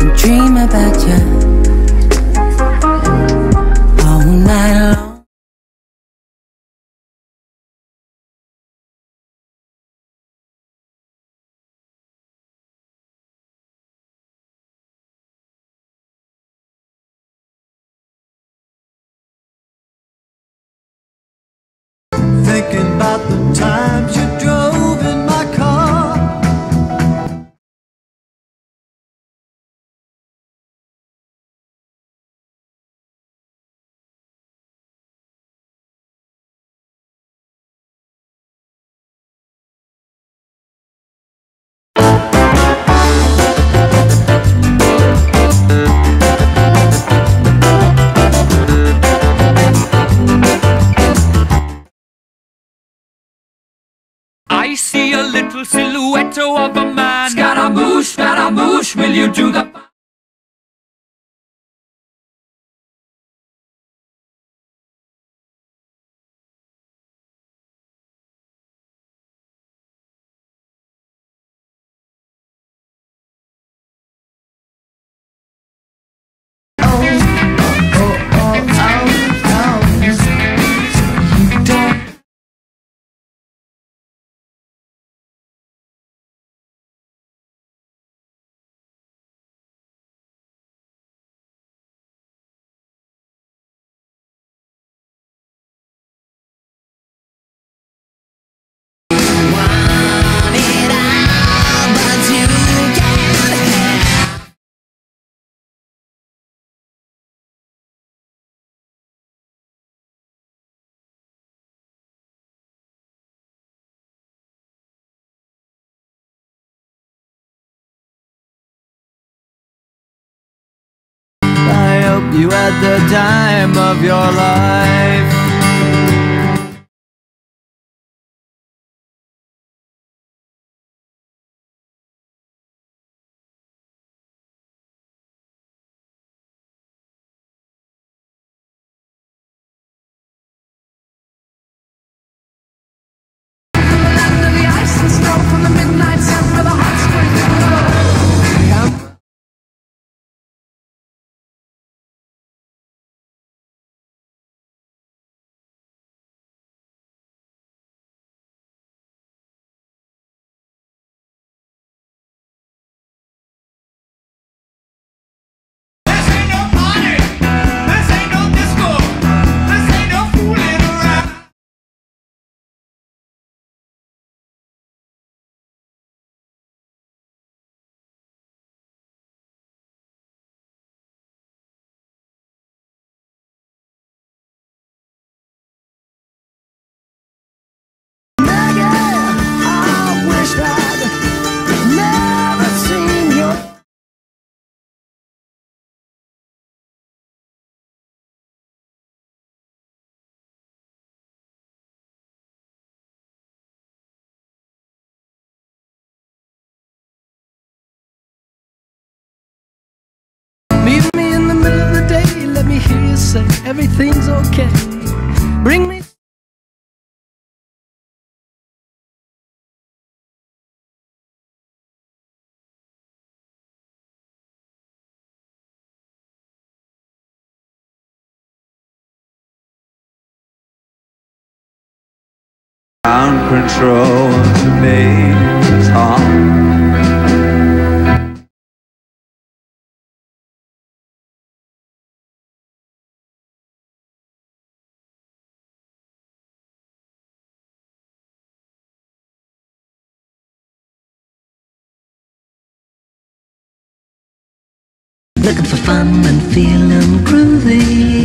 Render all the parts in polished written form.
and dream about you all night long. Thinking about the times you drove in my car. I see a little silhouette of a man. Scaramouche, Scaramouche, will you do the... You had the time of your life. Say everything's okay. Bring me. Ground control to me, Tom. Looking for fun and feeling groovy.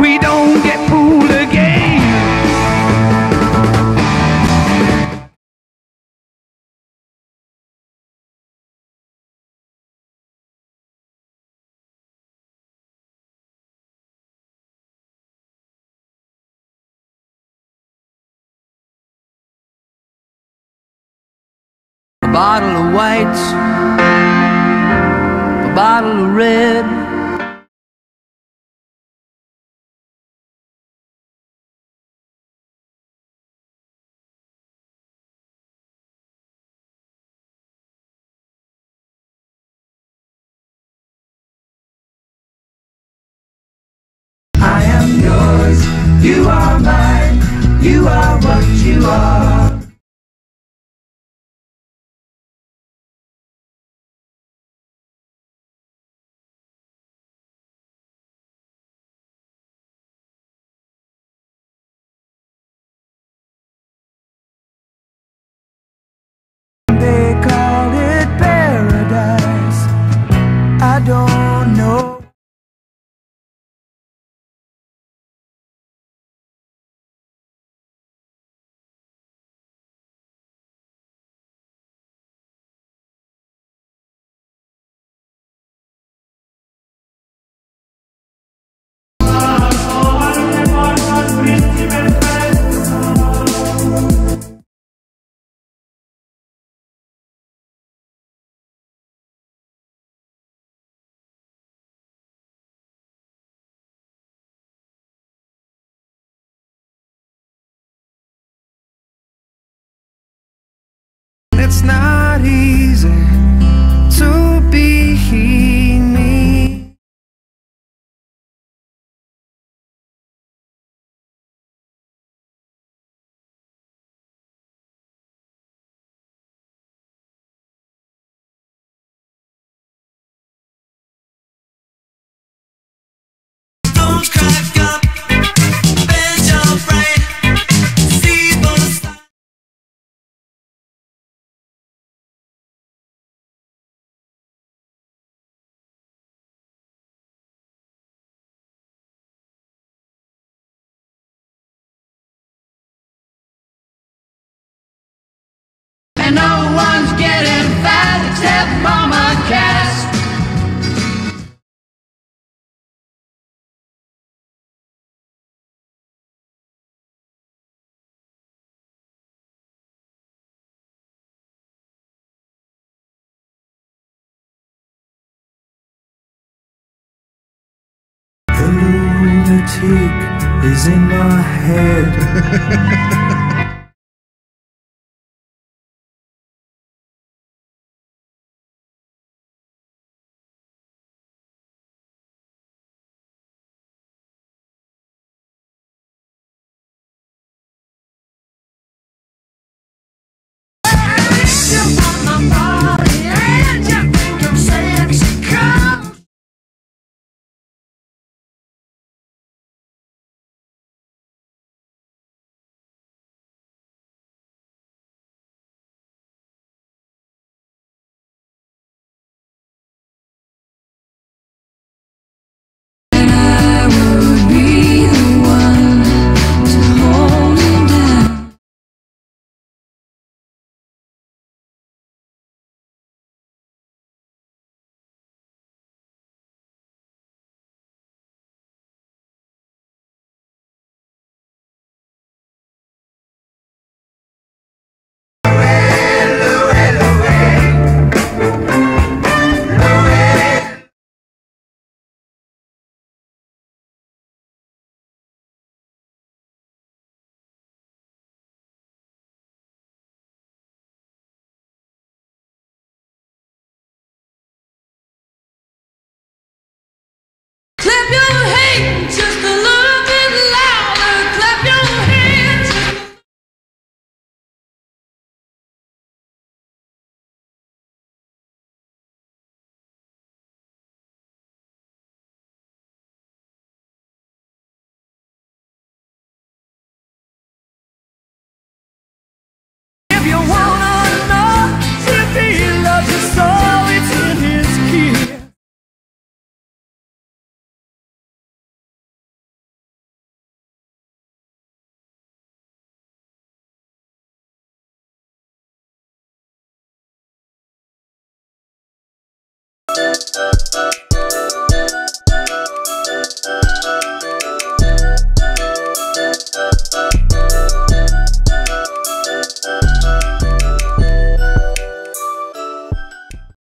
we don't get fooled again. A bottle of whites, a bottle of red, you are mine, you are what you are. They called it paradise. I don't know. It's not easy to be me. Don't cry. No one's getting fat except Mama Cass. The lunatic is in my head. Clap your hands.